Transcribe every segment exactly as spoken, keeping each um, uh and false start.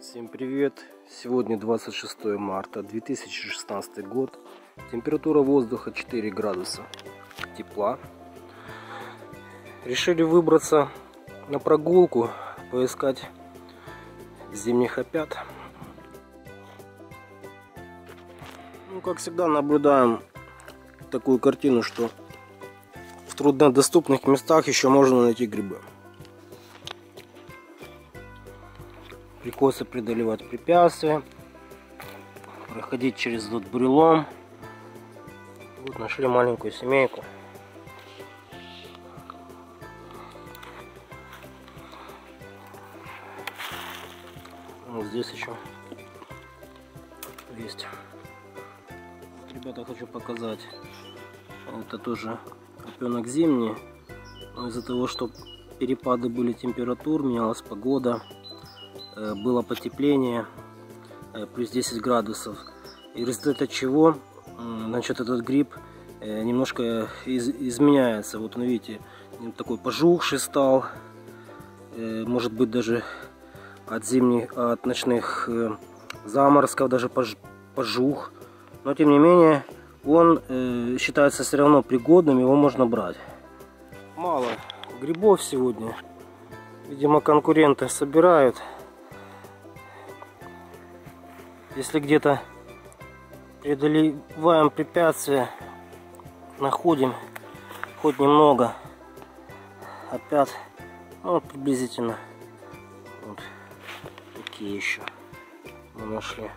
Всем привет! Сегодня двадцать шестое марта две тысячи шестнадцатый год. Температура воздуха четыре градуса тепла. Решили выбраться на прогулку, поискать зимних опят. Ну, как всегда, наблюдаем такую картину, что в труднодоступных местах еще можно найти грибы. Прикосы преодолевать препятствия, проходить через этот бурелом. Вот нашли маленькую семейку. Вот здесь еще есть. Вот, ребята, хочу показать. Это тоже опенок зимний. Но из-за того, что перепады были температур, менялась погода, было потепление плюс десять градусов, и в результате чего, значит, этот гриб немножко из изменяется. Вот он, видите, такой пожухший стал, может быть, даже от зимних, от ночных заморозков даже пож пожух, но тем не менее он считается все равно пригодным, его можно брать. Мало грибов сегодня, видимо, конкуренты собирают. Если где-то преодолеваем препятствия, находим хоть немного опять, ну, приблизительно. Вот такие еще мы нашли.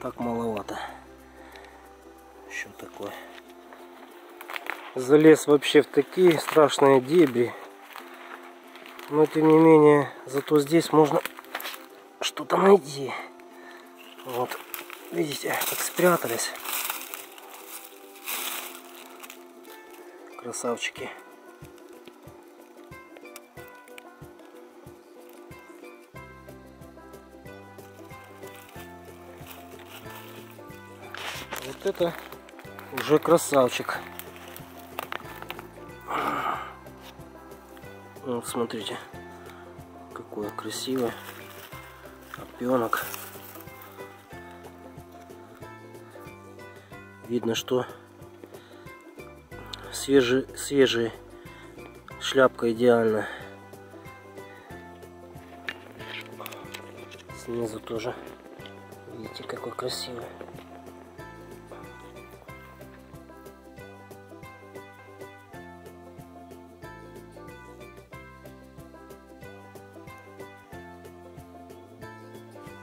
Так маловато. Еще такое. Залез вообще в такие страшные дебри. Но тем не менее, зато здесь можно что-то найти. Вот, видите, как спрятались красавчики. Вот это уже красавчик. Вот смотрите, какое красивое. Опенок. Видно, что свежий, свежий, шляпка идеально. Снизу тоже. Видите, какой красивый.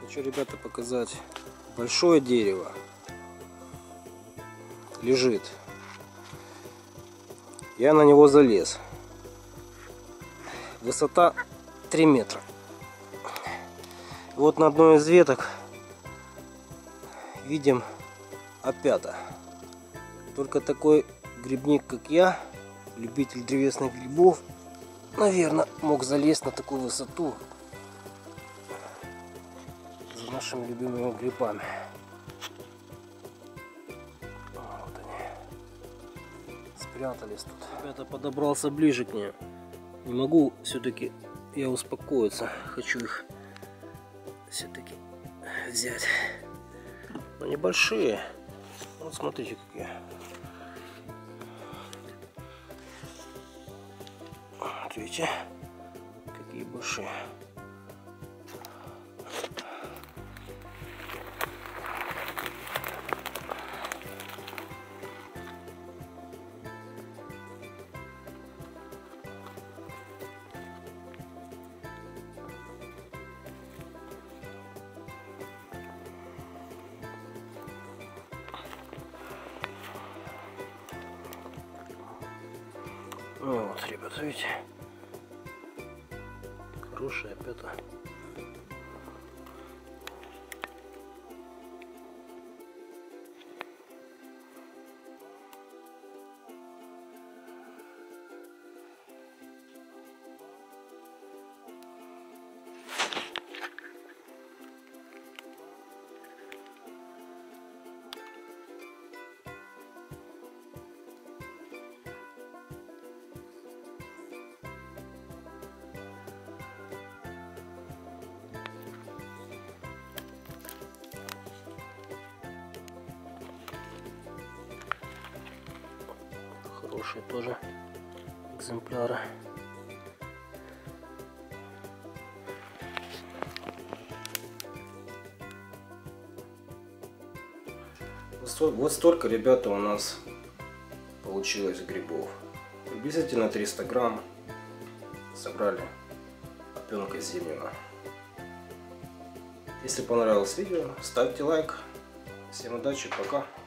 Хочу, ребята, показать большое дерево. Лежит. Я на него залез. Высота три метра. Вот на одной из веток видим опята. Только такой грибник, как я, любитель древесных грибов, наверное, мог залезть на такую высоту нашими любимыми грибами. Вот они спрятались тут. Ребята, подобрался ближе к ней. Не могу все-таки я успокоиться. Хочу их все-таки взять. Но небольшие. Вот смотрите, какие. Вот видите, какие большие. Ну вот, ребят, видите, хорошая опята. хорошие тоже экземпляры. Вот столько, ребята, у нас получилось грибов. Приблизительно триста грамм собрали опенка зимнего. Если понравилось видео, ставьте лайк. Всем удачи, пока!